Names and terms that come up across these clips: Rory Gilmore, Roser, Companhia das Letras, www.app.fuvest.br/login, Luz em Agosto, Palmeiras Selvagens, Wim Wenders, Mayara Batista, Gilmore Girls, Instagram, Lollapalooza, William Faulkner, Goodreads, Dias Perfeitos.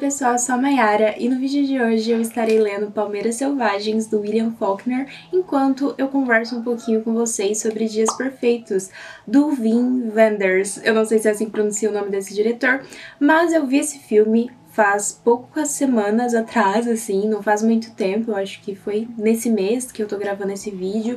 Pessoal, eu sou a Mayara e no vídeo de hoje eu estarei lendo Palmeiras Selvagens, do William Faulkner, enquanto eu converso um pouquinho com vocês sobre Dias Perfeitos, do Wim Wenders. Eu não sei se é assim que pronuncia o nome desse diretor, mas eu vi esse filme faz poucas semanas atrás, assim, não faz muito tempo, eu acho que foi nesse mês que eu tô gravando esse vídeo.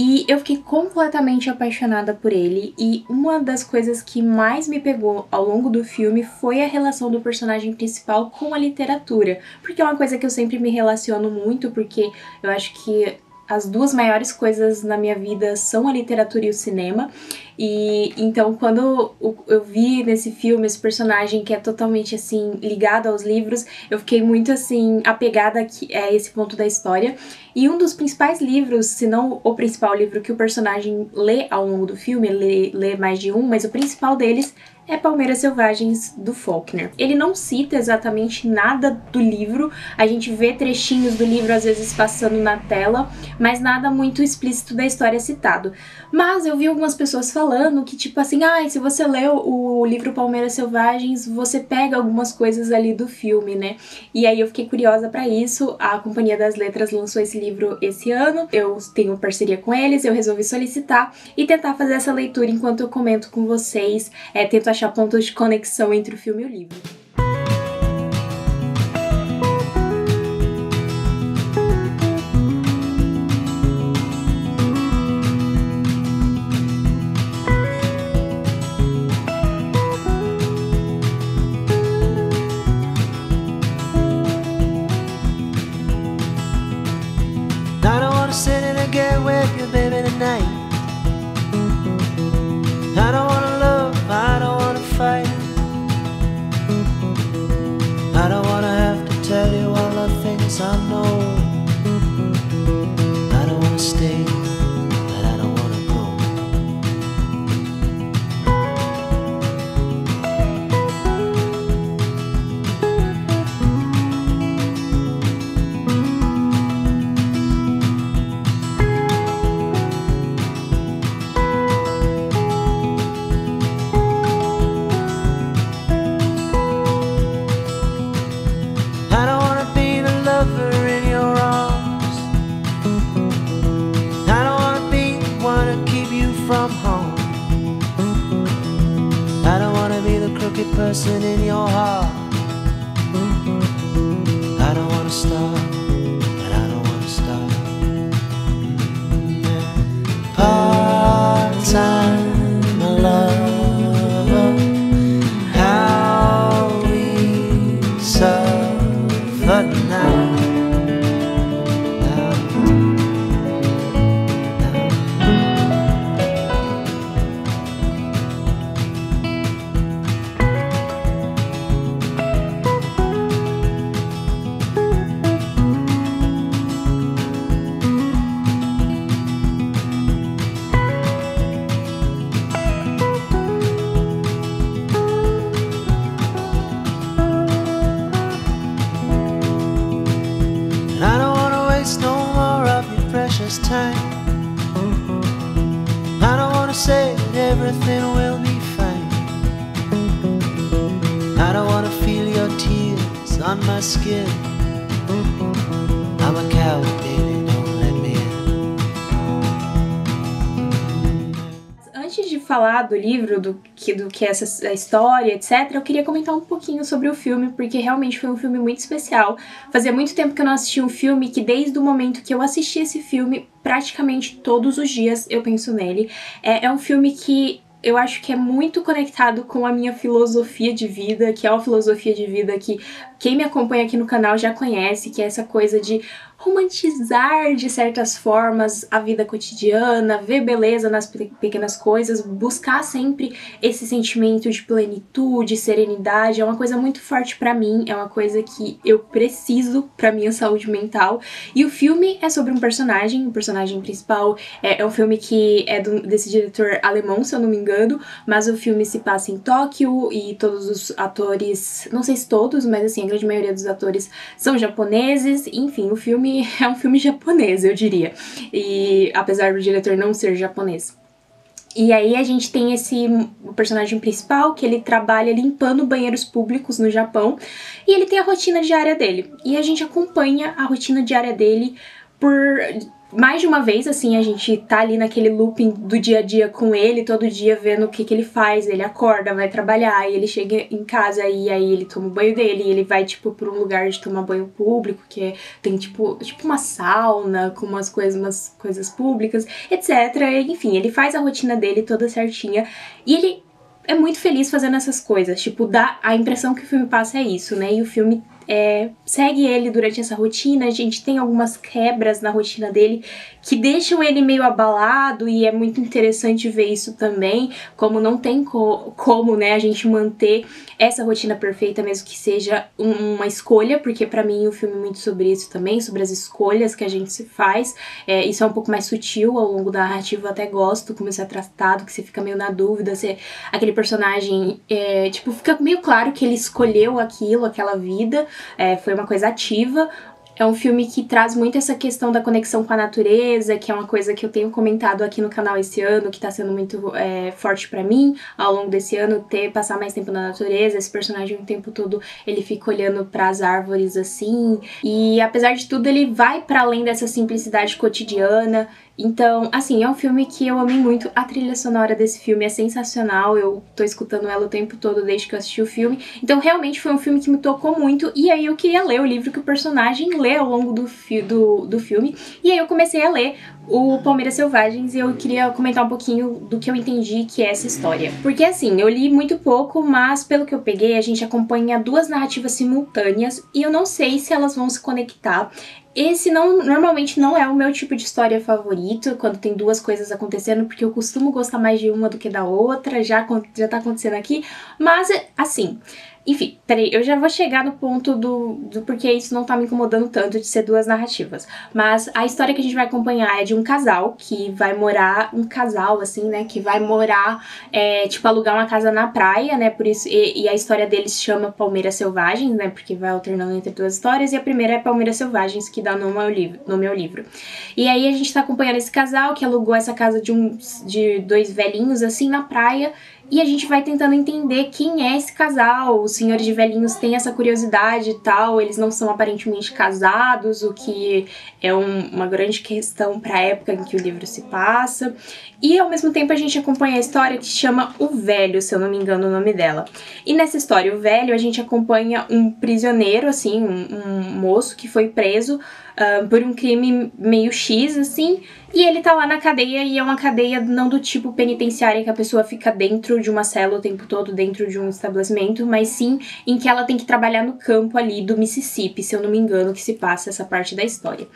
E eu fiquei completamente apaixonada por ele, e uma das coisas que mais me pegou ao longo do filme foi a relação do personagem principal com a literatura, porque é uma coisa que eu sempre me relaciono muito, porque eu acho que as duas maiores coisas na minha vida são a literatura e o cinema, e então quando eu vi nesse filme esse personagem que é totalmente assim ligado aos livros, eu fiquei muito assim apegada a esse ponto da história. E um dos principais livros, se não o principal livro que o personagem lê ao longo do filme, ele lê mais de um, mas o principal deles é Palmeiras Selvagens, do Faulkner. Ele não cita exatamente nada do livro, a gente vê trechinhos do livro às vezes passando na tela, mas nada muito explícito da história citado. Mas eu vi algumas pessoas falando que tipo assim, se você leu o livro Palmeiras Selvagens, você pega algumas coisas ali do filme, né? E aí eu fiquei curiosa pra isso. A Companhia das Letras lançou esse livro esse ano, eu tenho parceria com eles, eu resolvi solicitar e tentar fazer essa leitura enquanto eu comento com vocês, tento achar pontos de conexão entre o filme e o livro. I don't wanna sit in a game with you, baby, tonight. I don't wanna love, I don't wanna fight. I don't wanna have to tell you all the things I know. I don't wanna stay, but I don't wanna from home. I don't wanna be the crooked person in your heart. I don't wanna stop, and I don't wanna stop. Part-time love, how we suffer now. Everything will be fine. I don't wanna feel your tears on my skin. I'm a coward, baby, don't let me in. Antes de falar do livro, do que é essa história, etc, eu queria comentar um pouquinho sobre o filme, porque realmente foi um filme muito especial. Fazia muito tempo que eu não assistia um filme que, desde o momento que eu assisti esse filme, praticamente todos os dias eu penso nele. É um filme que eu acho que é muito conectado com a minha filosofia de vida, que é uma filosofia de vida que Quem me acompanha aqui no canal já conhece que é essa coisa de romantizar de certas formas a vida cotidiana, ver beleza nas pequenas coisas, buscar sempre esse sentimento de plenitude, serenidade, é uma coisa muito forte pra mim, é uma coisa que eu preciso pra minha saúde mental. E o filme é sobre um personagem principal, é um filme que é desse diretor alemão, se eu não me engano, mas o filme se passa em Tóquio e todos os atores, não sei se todos, mas assim, a grande maioria dos atores são japoneses, enfim, o filme é um filme japonês, eu diria, e apesar do diretor não ser japonês. E aí a gente tem esse personagem principal que ele trabalha limpando banheiros públicos no Japão e ele tem a rotina diária dele. E a gente acompanha a rotina diária dele por mais de uma vez, assim, a gente tá ali naquele looping do dia a dia com ele, todo dia vendo o que ele faz, ele acorda, vai trabalhar, e ele chega em casa e aí ele toma o banho dele, e ele vai, tipo, pra um lugar de tomar banho público, que é, tem, tipo uma sauna, com umas coisas públicas, etc. Enfim, ele faz a rotina dele toda certinha, e ele é muito feliz fazendo essas coisas, tipo, dá a impressão que o filme passa é isso, né, e o filme segue ele durante essa rotina. A gente tem algumas quebras na rotina dele que deixam ele meio abalado e é muito interessante ver isso também, como não tem como, né, a gente manter essa rotina perfeita, mesmo que seja uma escolha, porque pra mim o filme é muito sobre isso também, sobre as escolhas que a gente se faz. Isso é um pouco mais sutil ao longo da narrativa, eu até gosto como isso é tratado, que você fica meio na dúvida, se aquele personagem, tipo, fica meio claro que ele escolheu aquilo, aquela vida, foi uma coisa ativa. É um filme que traz muito essa questão da conexão com a natureza, que é uma coisa que eu tenho comentado aqui no canal esse ano, que tá sendo muito forte pra mim ao longo desse ano, passar mais tempo na natureza. Esse personagem o tempo todo ele fica olhando pras árvores assim, e apesar de tudo ele vai pra além dessa simplicidade cotidiana. Então, assim, é um filme que eu amei muito. A trilha sonora desse filme é sensacional, eu tô escutando ela o tempo todo desde que eu assisti o filme, então realmente foi um filme que me tocou muito, e aí eu queria ler o livro que o personagem lê ao longo do filme, e aí eu comecei a ler o Palmeiras Selvagens, e eu queria comentar um pouquinho do que eu entendi que é essa história. Porque assim, eu li muito pouco, mas pelo que eu peguei, a gente acompanha duas narrativas simultâneas, e eu não sei se elas vão se conectar. Esse normalmente não é o meu tipo de história favorito, quando tem duas coisas acontecendo, porque eu costumo gostar mais de uma do que da outra, já tá acontecendo aqui, mas assim, enfim, peraí, eu já vou chegar no ponto do porque isso não tá me incomodando tanto de ser duas narrativas, mas a história que a gente vai acompanhar é de um casal que vai morar, um casal assim, né, que vai morar, tipo, alugar uma casa na praia, né, por isso, e a história deles chama Palmeiras Selvagens, né, porque vai alternando entre duas histórias, e a primeira é Palmeiras Selvagens, que dá nome ao livro. E aí a gente tá acompanhando esse casal que alugou essa casa de dois velhinhos assim na praia, e a gente vai tentando entender quem é esse casal. Os senhores de velhinhos têm essa curiosidade e tal, eles não são aparentemente casados, o que é uma grande questão pra época em que o livro se passa. E ao mesmo tempo a gente acompanha a história que chama O Velho, se eu não me engano o nome dela. E nessa história, O Velho, a gente acompanha um prisioneiro, assim, um moço que foi preso por um crime meio X, assim, e ele tá lá na cadeia, e é uma cadeia não do tipo penitenciária que a pessoa fica dentro de uma cela o tempo todo, dentro de um estabelecimento, mas sim em que ela tem que trabalhar no campo ali do Mississippi, se eu não me engano, que se passa essa parte da história.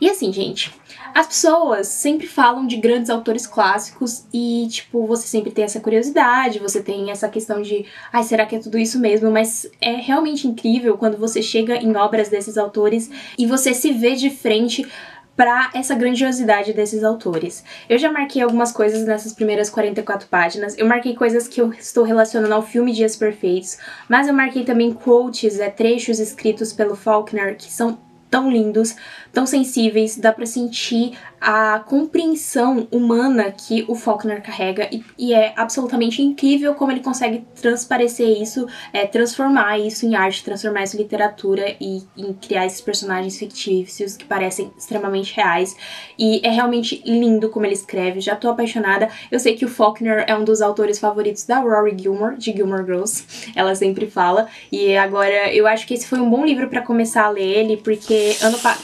E assim, gente, as pessoas sempre falam de grandes autores clássicos e, tipo, você sempre tem essa curiosidade, você tem essa questão de, ai, será que é tudo isso mesmo? Mas é realmente incrível quando você chega em obras desses autores e você se vê de frente para essa grandiosidade desses autores. Eu já marquei algumas coisas nessas primeiras 44 páginas, eu marquei coisas que eu estou relacionando ao filme Dias Perfeitos, mas eu marquei também quotes, trechos escritos pelo Faulkner, que são tão lindos, tão sensíveis, dá pra sentir a compreensão humana que o Faulkner carrega, e é absolutamente incrível como ele consegue transparecer isso, transformar isso em arte, transformar isso em literatura e em criar esses personagens fictícios que parecem extremamente reais, e é realmente lindo como ele escreve, já tô apaixonada. Eu sei que o Faulkner é um dos autores favoritos da Rory Gilmore, de Gilmore Girls, ela sempre fala, e agora eu acho que esse foi um bom livro pra começar a ler ele, porque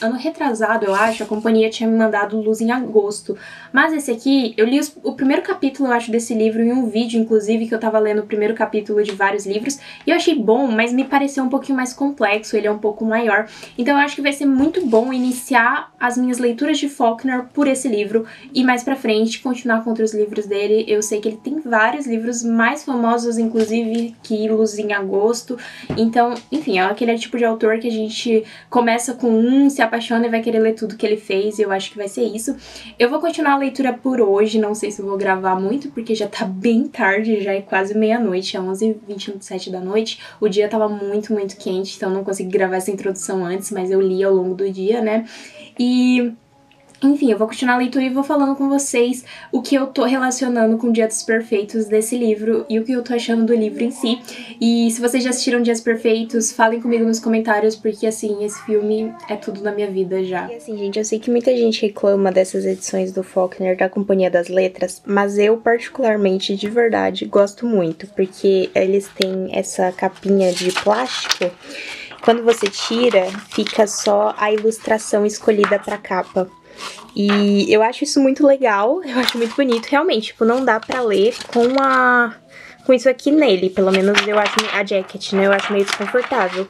ano retrasado, eu acho, a companhia tinha me mandado Luz em Agosto. Mas esse aqui, eu li o primeiro capítulo, eu acho, desse livro em um vídeo, inclusive, que eu tava lendo o primeiro capítulo de vários livros, e eu achei bom, mas me pareceu um pouquinho mais complexo, ele é um pouco maior. Então eu acho que vai ser muito bom iniciar as minhas leituras de Faulkner por esse livro, e mais pra frente continuar com outros livros dele. Eu sei que ele tem vários livros mais famosos, inclusive, que Luz em Agosto. Então, enfim, é aquele tipo de autor que a gente começa com um, se apaixona e vai querer ler tudo que ele fez, e eu acho que vai ser isso. Eu vou continuar a leitura por hoje, não sei se eu vou gravar muito, porque já tá bem tarde, já é quase meia-noite, é 11h27 da noite. O dia tava muito quente, então não consegui gravar essa introdução antes, mas eu li ao longo do dia, né? E... enfim, eu vou continuar a leitura e vou falando com vocês o que eu tô relacionando com Dias Perfeitos desse livro e o que eu tô achando do livro em si. E se vocês já assistiram Dias Perfeitos, falem comigo nos comentários, porque, assim, esse filme é tudo na minha vida já. E, assim, gente, eu sei que muita gente reclama dessas edições do Faulkner da Companhia das Letras, mas eu, particularmente, de verdade, gosto muito, porque eles têm essa capinha de plástico. Quando você tira, fica só a ilustração escolhida pra capa. E eu acho isso muito legal, eu acho muito bonito, realmente, tipo, não dá pra ler com isso aqui nele, pelo menos eu acho, a jacket, né, eu acho meio desconfortável,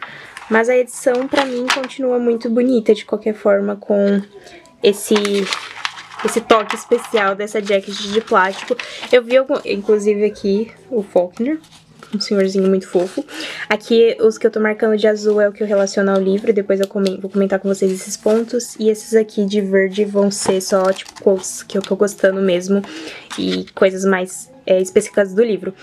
mas a edição pra mim continua muito bonita, de qualquer forma, com esse toque especial dessa jacket de plástico. Eu vi, inclusive, aqui o Faulkner, um senhorzinho muito fofo. Aqui, os que eu tô marcando de azul é o que eu relaciono ao livro, depois eu vou comentar com vocês esses pontos, e esses aqui de verde vão ser só, tipo, quotes que eu tô gostando mesmo, e coisas mais específicas do livro.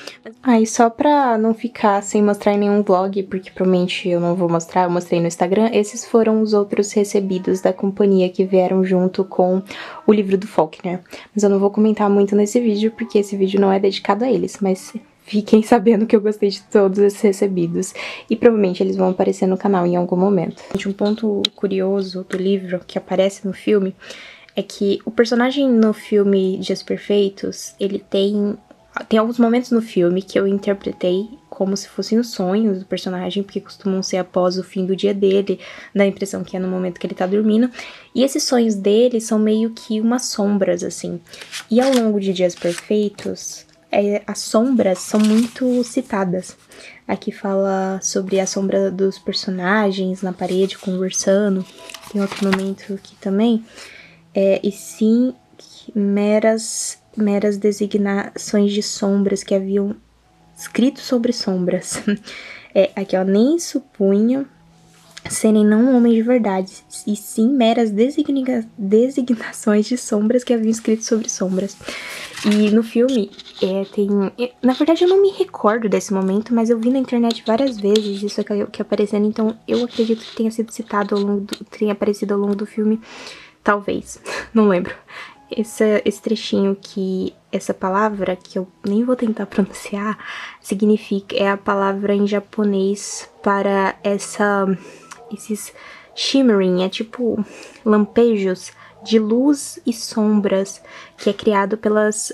Ah, e só pra não ficar sem mostrar em nenhum vlog, porque provavelmente eu não vou mostrar, eu mostrei no Instagram, esses foram os outros recebidos da companhia que vieram junto com o livro do Faulkner. Mas eu não vou comentar muito nesse vídeo, porque esse vídeo não é dedicado a eles, mas... fiquem sabendo que eu gostei de todos esses recebidos e provavelmente eles vão aparecer no canal em algum momento. Um ponto curioso do livro que aparece no filme é que o personagem no filme Dias Perfeitos, ele tem alguns momentos no filme que eu interpretei como se fossem os sonhos do personagem, porque costumam ser após o fim do dia dele, dá a impressão que é no momento que ele tá dormindo, e esses sonhos dele são meio que umas sombras, assim. E ao longo de Dias Perfeitos... as sombras são muito citadas. Aqui fala sobre a sombra dos personagens na parede, conversando. Tem outro momento aqui também. E sim, meras designações de sombras que haviam escrito sobre sombras. Aqui, ó, nem supunha serem não homens de verdade, e sim meras designações de sombras que haviam escrito sobre sombras. E no filme, tem... na verdade, eu não me recordo desse momento, mas eu vi na internet várias vezes isso aqui aparecendo, então eu acredito que tenha sido citado ao longo do... tenha aparecido ao longo do filme, talvez, não lembro. Esse trechinho que... essa palavra, que eu nem vou tentar pronunciar, significa... é a palavra em japonês para essa... esses shimmering, é tipo lampejos de luz e sombras, que é criado pelas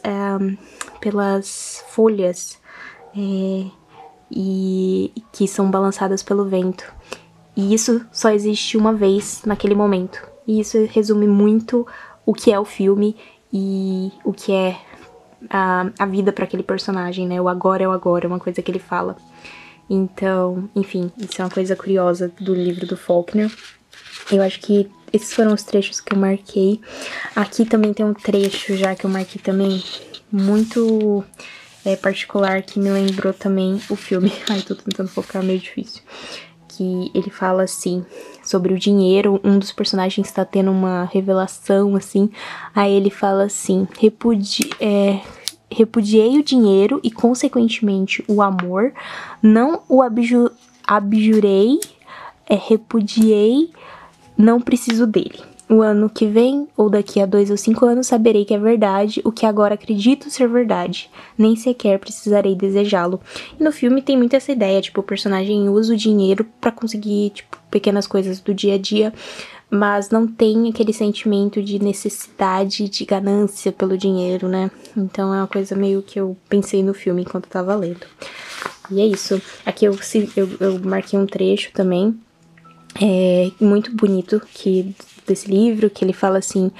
folhas e que são balançadas pelo vento. E isso só existe uma vez naquele momento. E isso resume muito o que é o filme e o que é a vida para aquele personagem, né? O agora é o agora, é uma coisa que ele fala. Então, enfim, isso é uma coisa curiosa do livro do Faulkner. Eu acho que esses foram os trechos que eu marquei. Aqui também tem um trecho já que eu marquei também, muito particular, que me lembrou também o filme. Ai, tô tentando focar, meio difícil. Que ele fala, assim, sobre o dinheiro. Um dos personagens está tendo uma revelação, assim. Aí ele fala assim, repudiei o dinheiro e, consequentemente, o amor, não o abjurei, repudiei, não preciso dele. O ano que vem, ou daqui a 2 ou 5 anos, saberei que é verdade, o que agora acredito ser verdade. Nem sequer precisarei desejá-lo. E no filme tem muito essa ideia, tipo, o personagem usa o dinheiro pra conseguir, tipo, pequenas coisas do dia a dia, mas não tem aquele sentimento de necessidade, de ganância pelo dinheiro, né? Então é uma coisa meio que eu pensei no filme enquanto eu tava lendo. E é isso. Aqui eu marquei um trecho também, muito bonito desse livro, que ele fala assim,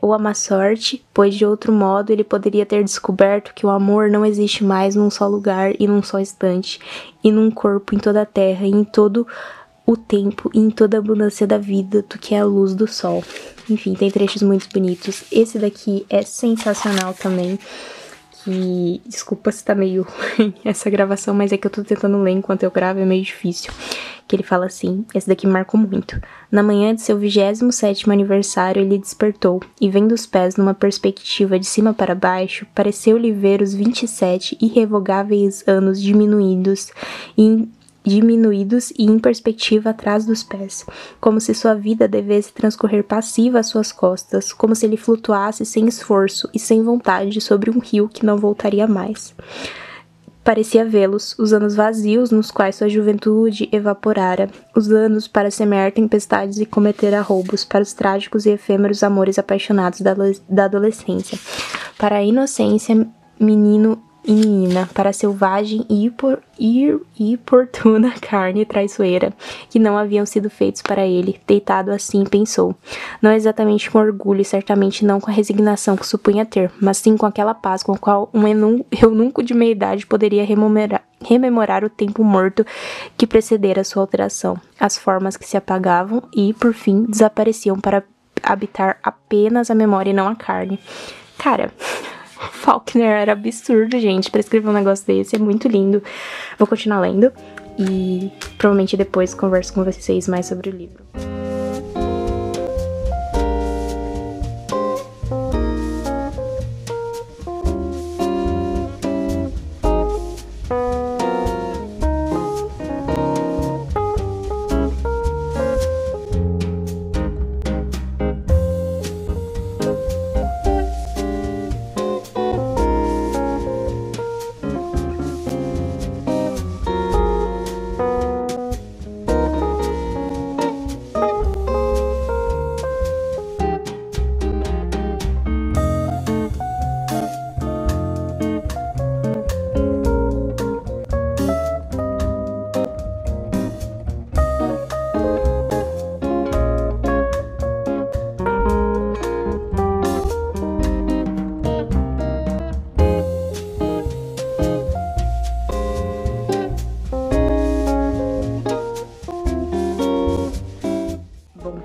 ou a má sorte, pois de outro modo ele poderia ter descoberto que o amor não existe mais num só lugar e num só instante, e num corpo em toda a terra, e em todo o tempo, e em toda a abundância da vida, do que é a luz do sol. Enfim, tem trechos muito bonitos. Esse daqui é sensacional também. E desculpa se tá meio ruim essa gravação, mas é que eu tô tentando ler enquanto eu gravo, é meio difícil. Que ele fala assim, esse daqui marcou muito. Na manhã de seu 27º aniversário, ele despertou, e vendo os pés numa perspectiva de cima para baixo, pareceu-lhe ver os 27 irrevogáveis anos diminuídos e em perspectiva atrás dos pés, como se sua vida devesse transcorrer passiva às suas costas, como se ele flutuasse sem esforço e sem vontade sobre um rio que não voltaria mais. Parecia vê-los, os anos vazios nos quais sua juventude evaporara, os anos para semear tempestades e cometer arroubos para os trágicos e efêmeros amores apaixonados da adolescência, para a inocência, menino e menina, para a selvagem e importuna carne traiçoeira, que não haviam sido feitos para ele. Deitado assim, pensou, não exatamente com orgulho e certamente não com a resignação que supunha ter, mas sim com aquela paz com a qual um eunuco de meia-idade poderia rememorar o tempo morto que precedera sua alteração, as formas que se apagavam e, por fim, desapareciam para habitar apenas a memória e não a carne. Cara, Faulkner era absurdo, gente, pra escrever um negócio desse, é muito lindo. Vou continuar lendo e provavelmente depois converso com vocês mais sobre o livro.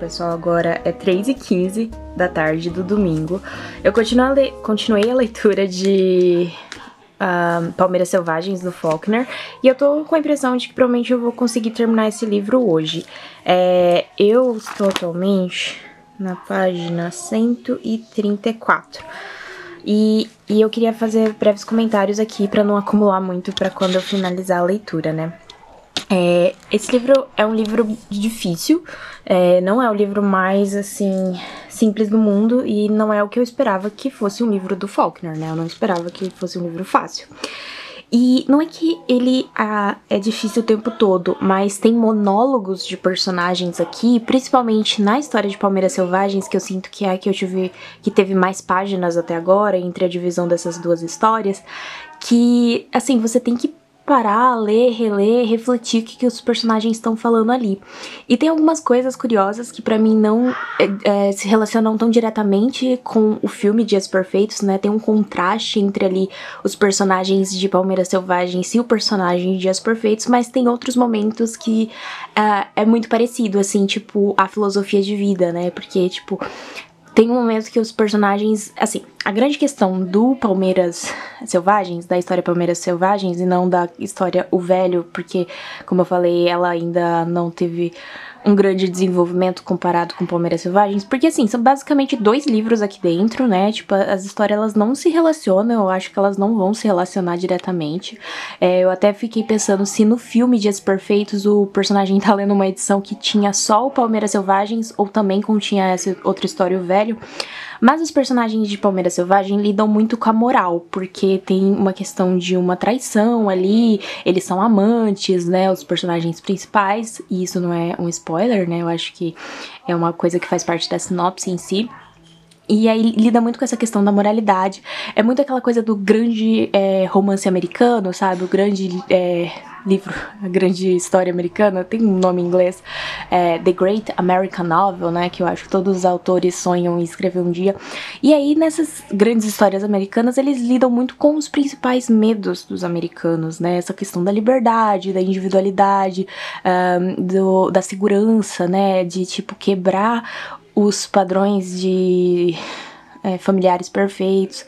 Pessoal, agora é 3h15 da tarde do domingo. Eu continuei a leitura de Palmeiras Selvagens, do Faulkner, e eu tô com a impressão de que provavelmente eu vou conseguir terminar esse livro hoje. Eu estou atualmente na página 134. E eu queria fazer breves comentários aqui pra não acumular muito pra quando eu finalizar a leitura, né? Esse livro é um livro difícil, não é o livro mais, assim, simples do mundo, e não é o que eu esperava que fosse um livro do Faulkner, né? Eu não esperava que fosse um livro fácil. E não é que ele é difícil o tempo todo, mas tem monólogos de personagens aqui, principalmente na história de Palmeiras Selvagens, que eu sinto que é a que teve mais páginas até agora, entre a divisão dessas duas histórias, que, assim, você tem que parar, ler, reler, refletir o que os personagens estão falando ali. E tem algumas coisas curiosas que pra mim não se relacionam tão diretamente com o filme Dias Perfeitos, né? Tem um contraste entre ali os personagens de Palmeiras Selvagens e o personagem de Dias Perfeitos, mas tem outros momentos que é muito parecido, assim, tipo a filosofia de vida, né? Porque, tipo, tem um momento que os personagens, assim, a grande questão do Palmeiras Selvagens, da história Palmeiras Selvagens, e não da história O Velho, porque, como eu falei, ela ainda não teve um grande desenvolvimento comparado com Palmeiras Selvagens, porque, assim, são basicamente dois livros aqui dentro, né, tipo, as histórias, elas não se relacionam, eu acho que elas não vão se relacionar diretamente. Eu até fiquei pensando se no filme Dias Perfeitos o personagem tá lendo uma edição que tinha só o Palmeiras Selvagens, ou também continha essa outra história, O Velho. Mas os personagens de Palmeiras Selvagens lidam muito com a moral, porque tem uma questão de uma traição ali, eles são amantes, né, os personagens principais, e isso não é um spoiler, né, eu acho que é uma coisa que faz parte da sinopse em si. E aí lida muito com essa questão da moralidade, é muito aquela coisa do grande romance americano, sabe, o grande livro, A Grande História Americana, tem um nome em inglês, The Great American Novel, né, que eu acho que todos os autores sonham em escrever um dia. E aí, nessas grandes histórias americanas, eles lidam muito com os principais medos dos americanos, né, essa questão da liberdade, da individualidade, da segurança, né, de, tipo, quebrar os padrões de familiares perfeitos.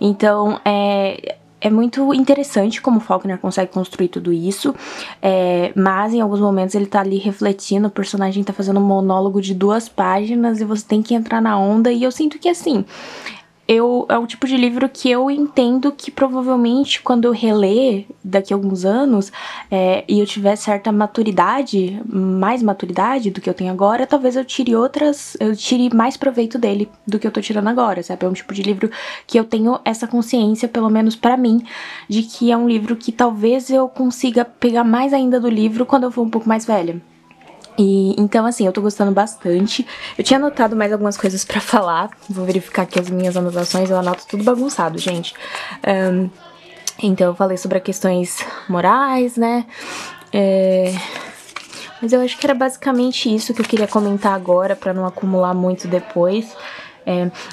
Então, é muito interessante como Faulkner consegue construir tudo isso, mas em alguns momentos ele tá ali refletindo, o personagem tá fazendo um monólogo de 2 páginas e você tem que entrar na onda, e eu sinto que, assim, é o tipo de livro que eu entendo que provavelmente quando eu reler daqui a alguns anos e eu tiver certa maturidade, mais maturidade do que eu tenho agora, talvez eu tire mais proveito dele do que eu tô tirando agora, sabe? É um tipo de livro que eu tenho essa consciência, pelo menos pra mim, de que é um livro que talvez eu consiga pegar mais ainda do livro quando eu for um pouco mais velha. E, então, assim, eu tô gostando bastante. Eu tinha anotado mais algumas coisas pra falar. Vou verificar aqui as minhas anotações. Eu anoto tudo bagunçado, gente. Então, eu falei sobre questões morais, né? Mas eu acho que era basicamente isso que eu queria comentar agora, pra não acumular muito depois.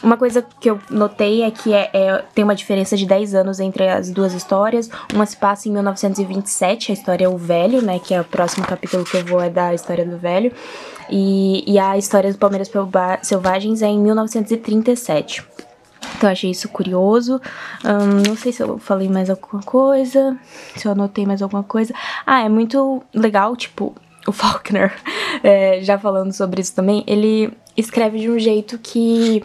Uma coisa que eu notei é que tem uma diferença de 10 anos entre as duas histórias. Uma se passa em 1927, a história é O Velho, né, que é o próximo capítulo que eu vou da história do Velho, e a história do Palmeiras Selvagens é em 1937. Então eu achei isso curioso. Não sei se eu falei mais alguma coisa, se eu anotei mais alguma coisa. Ah, é muito legal, tipo, o Faulkner, já falando sobre isso também, ele escreve de um jeito que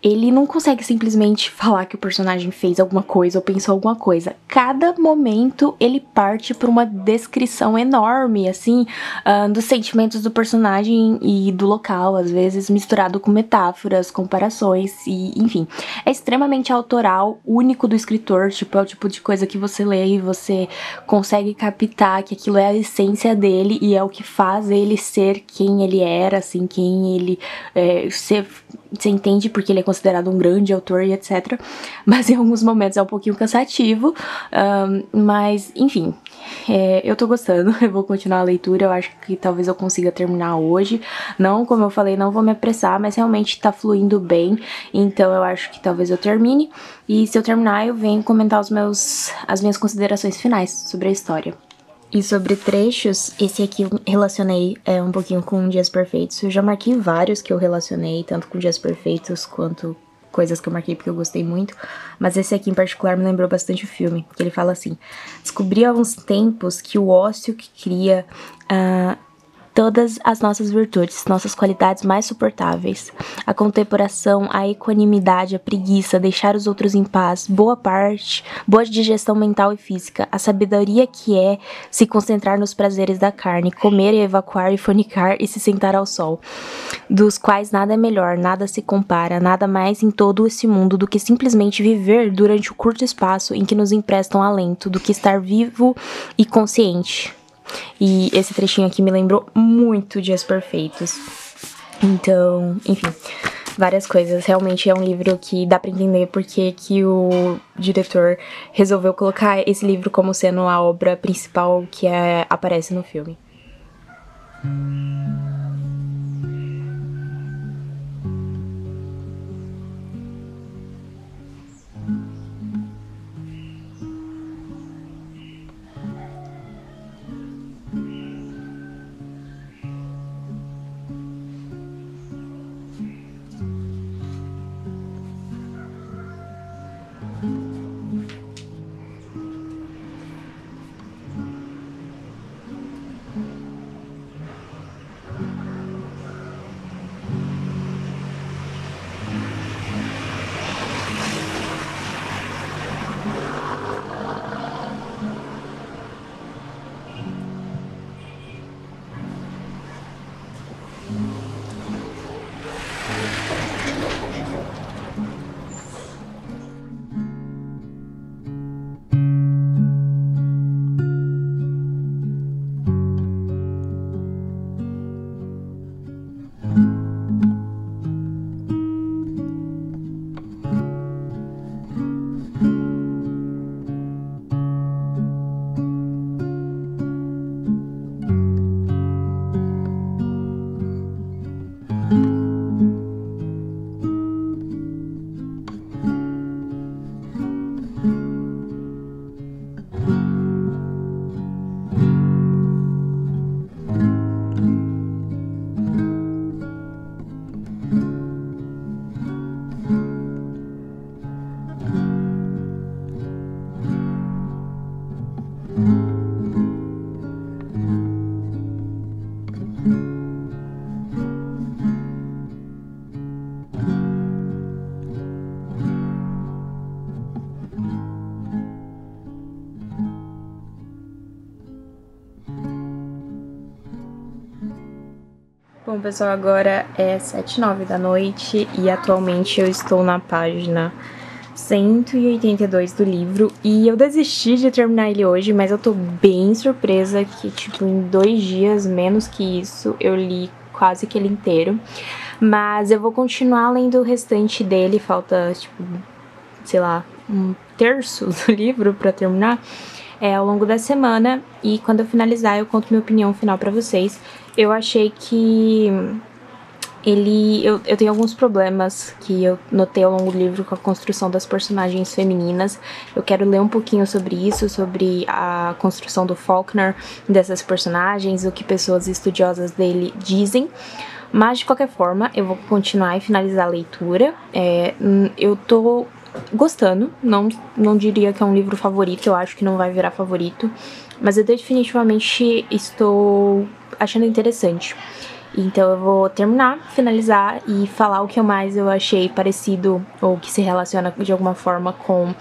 ele não consegue simplesmente falar que o personagem fez alguma coisa ou pensou alguma coisa. Cada momento ele parte por uma descrição enorme, assim, dos sentimentos do personagem e do local, às vezes misturado com metáforas, comparações e, enfim. É extremamente autoral, único do escritor, tipo, é o tipo de coisa que você lê e você consegue captar que aquilo é a essência dele e é o que faz ele ser quem ele era, assim, quem ele você entende porque ele é considerado um grande autor e etc. Mas em alguns momentos é um pouquinho cansativo, mas enfim, eu tô gostando, eu vou continuar a leitura, eu acho que talvez eu consiga terminar hoje. Não, como eu falei, não vou me apressar, mas realmente tá fluindo bem, então eu acho que talvez eu termine, e se eu terminar eu venho comentar as minhas considerações finais sobre a história. E sobre trechos, esse aqui eu relacionei um pouquinho com Dias Perfeitos. Eu já marquei vários que eu relacionei, tanto com Dias Perfeitos quanto coisas que eu marquei porque eu gostei muito. Mas esse aqui em particular me lembrou bastante o filme, que ele fala assim: descobri há uns tempos que o ócio que cria todas as nossas virtudes, nossas qualidades mais suportáveis, a contemporação, a equanimidade, a preguiça, deixar os outros em paz, boa digestão mental e física, a sabedoria que é se concentrar nos prazeres da carne, comer e evacuar e fornicar e se sentar ao sol, dos quais nada é melhor, nada se compara, nada mais em todo esse mundo do que simplesmente viver durante o curto espaço em que nos emprestam alento, do que estar vivo e consciente. E esse trechinho aqui me lembrou muito Dias Perfeitos. Então, enfim, várias coisas. Realmente é um livro que dá pra entender porque que o diretor resolveu colocar esse livro como sendo a obra principal que aparece no filme. Bom, pessoal, agora é 7h09 da noite e atualmente eu estou na página 182 do livro e eu desisti de terminar ele hoje, mas eu tô bem surpresa que, tipo, em 2 dias, menos que isso, eu li quase que ele inteiro. Mas eu vou continuar lendo o restante dele, falta, tipo, sei lá, 1/3 do livro pra terminar. Ao longo da semana, e quando eu finalizar eu conto minha opinião final pra vocês. Eu achei que ele... Eu tenho alguns problemas que eu notei ao longo do livro com a construção das personagens femininas. Eu quero ler um pouquinho sobre isso, sobre a construção do Faulkner, dessas personagens, o que pessoas estudiosas dele dizem. Mas, de qualquer forma, eu vou continuar e finalizar a leitura. Eu tô gostando, não diria que é um livro favorito, eu acho que não vai virar favorito, mas eu definitivamente estou achando interessante. Então eu vou terminar, finalizar e falar o que mais eu achei parecido ou que se relaciona de alguma forma com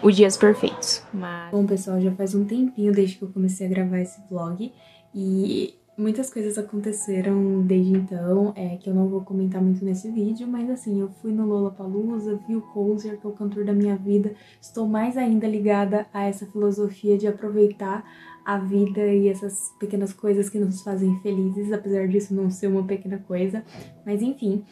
o Dias Perfeitos. Mas... Bom, pessoal, já faz um tempinho desde que eu comecei a gravar esse vlog e muitas coisas aconteceram desde então, que eu não vou comentar muito nesse vídeo, mas assim, eu fui no Lollapalooza, vi o Roser, que é o cantor da minha vida, estou mais ainda ligada a essa filosofia de aproveitar a vida e essas pequenas coisas que nos fazem felizes, apesar disso não ser uma pequena coisa, mas enfim,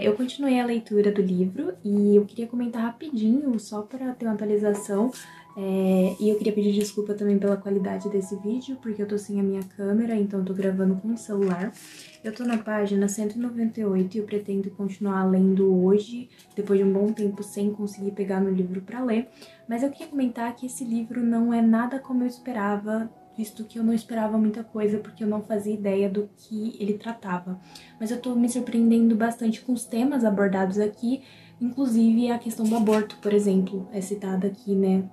eu continuei a leitura do livro e eu queria comentar rapidinho, só para ter uma atualização. E eu queria pedir desculpa também pela qualidade desse vídeo, porque eu tô sem a minha câmera, então eu tô gravando com o celular. Eu tô na página 198 e eu pretendo continuar lendo hoje, depois de um bom tempo sem conseguir pegar no livro pra ler. Mas eu queria comentar que esse livro não é nada como eu esperava, visto que eu não esperava muita coisa, porque eu não fazia ideia do que ele tratava. Mas eu tô me surpreendendo bastante com os temas abordados aqui, inclusive a questão do aborto, por exemplo, é citada aqui, né?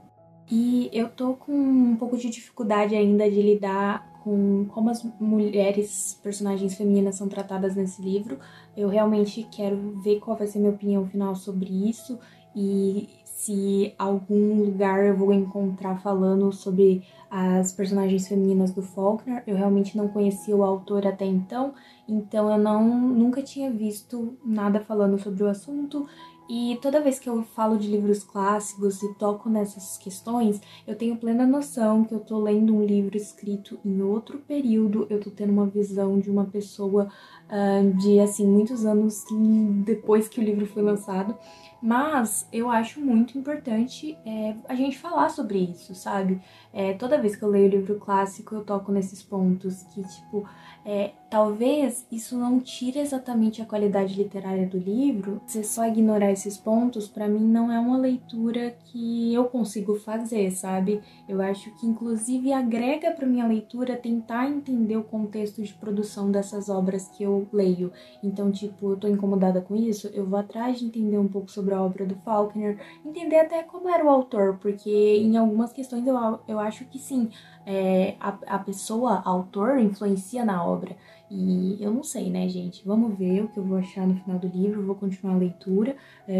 E eu tô com um pouco de dificuldade ainda de lidar com como as mulheres, personagens femininas, são tratadas nesse livro. Eu realmente quero ver qual vai ser minha opinião final sobre isso e se algum lugar eu vou encontrar falando sobre as personagens femininas do Faulkner. Eu realmente não conhecia o autor até então, então eu nunca tinha visto nada falando sobre o assunto. E toda vez que eu falo de livros clássicos e toco nessas questões, eu tenho plena noção que eu tô lendo um livro escrito em outro período, eu tô tendo uma visão de uma pessoa de, assim, muitos anos depois que o livro foi lançado, mas eu acho muito importante a gente falar sobre isso, sabe? Toda vez que eu leio livro clássico, eu toco nesses pontos que, tipo, talvez isso não tire exatamente a qualidade literária do livro, você só ignorar esses pontos, pra mim, não é uma leitura que eu consigo fazer, sabe? Eu acho que, inclusive, agrega pra minha leitura tentar entender o contexto de produção dessas obras que eu leio. Então, tipo, eu tô incomodada com isso, eu vou atrás de entender um pouco sobre a obra do Faulkner, entender até como era o autor, porque em algumas questões eu acho que sim, a pessoa, a autor, influencia na obra. E eu não sei, né, gente? Vamos ver o que eu vou achar no final do livro, vou continuar a leitura.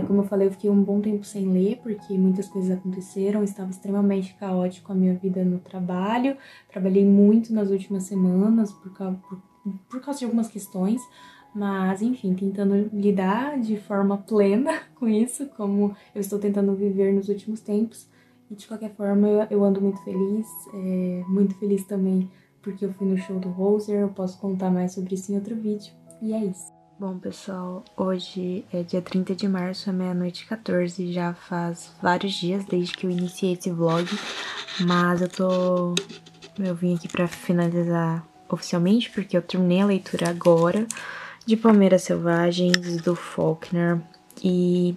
Como eu falei, eu fiquei um bom tempo sem ler, porque muitas coisas aconteceram, estava extremamente caótico a minha vida no trabalho, trabalhei muito nas últimas semanas por causa de algumas questões, mas, enfim, tentando lidar de forma plena com isso, como eu estou tentando viver nos últimos tempos. E, de qualquer forma, eu ando muito feliz também, porque eu fui no show do Roser, eu posso contar mais sobre isso em outro vídeo, e é isso. Bom, pessoal, hoje é dia 30 de março, é meia-noite 14, já faz vários dias desde que eu iniciei esse vlog, mas eu vim aqui pra finalizar oficialmente, porque eu terminei a leitura agora de Palmeiras Selvagens, do Faulkner, E,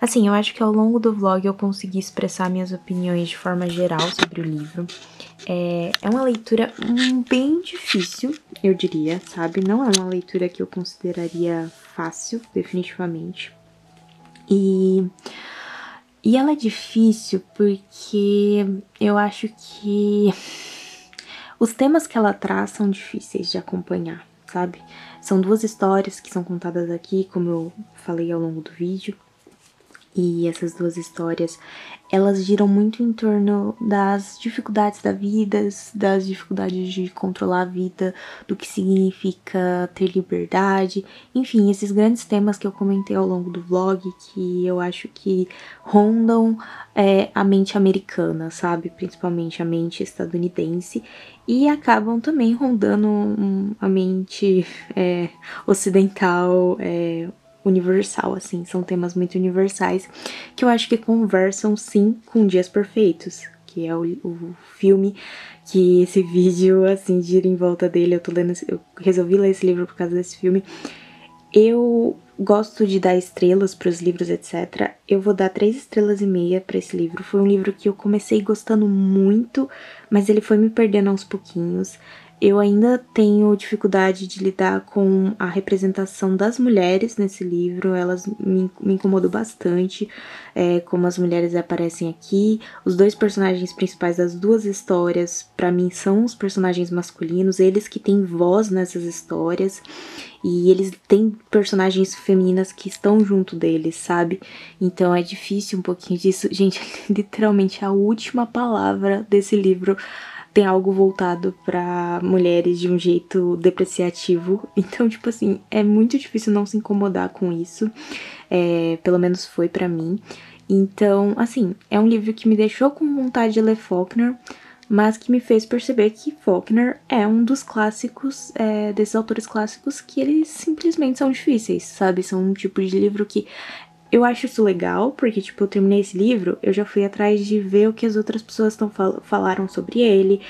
assim, eu acho que ao longo do vlog eu consegui expressar minhas opiniões de forma geral sobre o livro. É uma leitura bem difícil, eu diria, sabe? Não é uma leitura que eu consideraria fácil, definitivamente. E ela é difícil porque eu acho que os temas que ela traz são difíceis de acompanhar, sabe? São duas histórias que são contadas aqui, como eu falei ao longo do vídeo. E essas duas histórias, elas giram muito em torno das dificuldades da vida, das dificuldades de controlar a vida, do que significa ter liberdade. Enfim, esses grandes temas que eu comentei ao longo do vlog, que eu acho que rondam a mente americana, sabe? Principalmente a mente estadunidense. E acabam também rondando a mente ocidental, universal, assim, são temas muito universais que eu acho que conversam sim com Dias Perfeitos, que é o filme que esse vídeo, assim, gira em volta dele. Eu resolvi ler esse livro por causa desse filme. Eu gosto de dar estrelas para os livros, etc. Eu vou dar 3,5 estrelas para esse livro. Foi um livro que eu comecei gostando muito, mas ele foi me perdendo aos pouquinhos. Eu ainda tenho dificuldade de lidar com a representação das mulheres nesse livro, elas me incomodam bastante, como as mulheres aparecem aqui. Os dois personagens principais das duas histórias, pra mim, são os personagens masculinos, eles que têm voz nessas histórias, e eles têm personagens femininas que estão junto deles, sabe? Então é difícil um pouquinho disso. Gente, literalmente a última palavra desse livro tem algo voltado pra mulheres de um jeito depreciativo. Então, tipo assim, é muito difícil não se incomodar com isso. Pelo menos foi pra mim. Então, assim, é um livro que me deixou com vontade de ler Faulkner, mas que me fez perceber que Faulkner é um dos clássicos, desses autores clássicos, que eles simplesmente são difíceis, sabe? São um tipo de livro que... eu acho isso legal, porque, tipo, eu terminei esse livro, eu já fui atrás de ver o que as outras pessoas falaram sobre ele,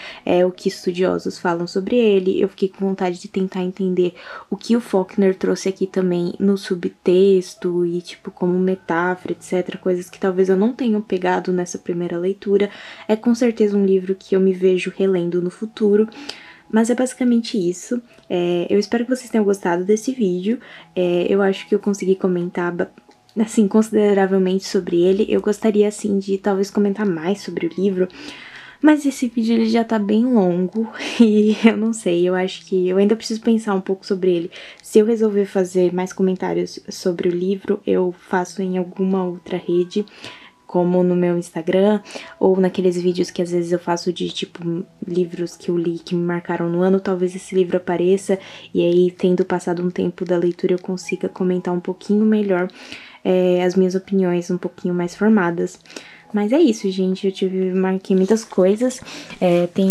o que estudiosos falam sobre ele. Eu fiquei com vontade de tentar entender o que o Faulkner trouxe aqui também no subtexto e, tipo, como metáfora, etc. Coisas que talvez eu não tenha pegado nessa primeira leitura. É com certeza um livro que eu me vejo relendo no futuro. Mas é basicamente isso. Eu espero que vocês tenham gostado desse vídeo. Eu acho que eu consegui comentar, assim, consideravelmente sobre ele. Eu gostaria, assim, de talvez comentar mais sobre o livro, mas esse vídeo ele já tá bem longo e eu não sei, eu acho que eu ainda preciso pensar um pouco sobre ele. Se eu resolver fazer mais comentários sobre o livro, eu faço em alguma outra rede, como no meu Instagram, ou naqueles vídeos que às vezes eu faço de, tipo, livros que eu li, que me marcaram no ano. Talvez esse livro apareça, e aí, tendo passado um tempo da leitura, eu consiga comentar um pouquinho melhor as minhas opiniões um pouquinho mais formadas. Mas é isso, gente, marquei muitas coisas, tem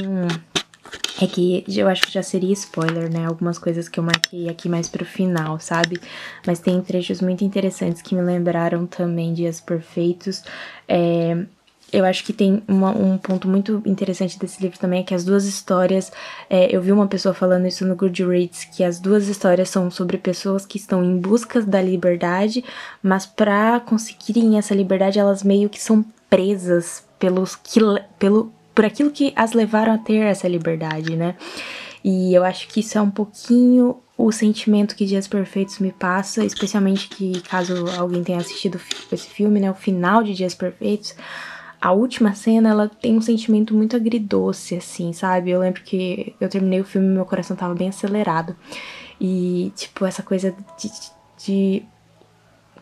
que eu acho que já seria spoiler, né, algumas coisas que eu marquei aqui mais pro final, sabe? Mas tem trechos muito interessantes que me lembraram também Dias Perfeitos. Eu acho que tem um ponto muito interessante desse livro também, é que as duas histórias, eu vi uma pessoa falando isso no Goodreads, que as duas histórias são sobre pessoas que estão em busca da liberdade, mas pra conseguirem essa liberdade, elas meio que são presas por aquilo que as levaram a ter essa liberdade, né? E eu acho que isso é um pouquinho o sentimento que Dias Perfeitos me passa, especialmente que, caso alguém tenha assistido esse filme, né, o final de Dias Perfeitos, a última cena, ela tem um sentimento muito agridoce, assim, sabe? Eu lembro que eu terminei o filme e meu coração tava bem acelerado. E, tipo, essa coisa de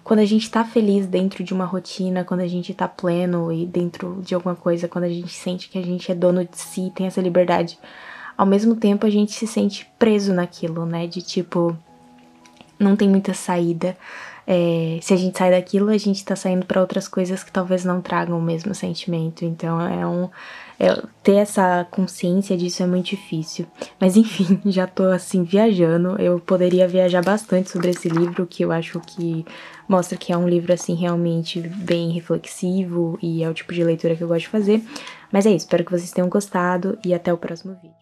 quando a gente tá feliz dentro de uma rotina, quando a gente tá pleno e dentro de alguma coisa, quando a gente sente que a gente é dono de si, tem essa liberdade, ao mesmo tempo a gente se sente preso naquilo, né? De, tipo, não tem muita saída. Se a gente sai daquilo, a gente tá saindo pra outras coisas que talvez não tragam o mesmo sentimento. Então, ter essa consciência disso é muito difícil. Mas, enfim, já tô, assim, viajando. Eu poderia viajar bastante sobre esse livro, que eu acho que mostra que é um livro, assim, realmente bem reflexivo, e é o tipo de leitura que eu gosto de fazer. Mas é isso, espero que vocês tenham gostado e até o próximo vídeo.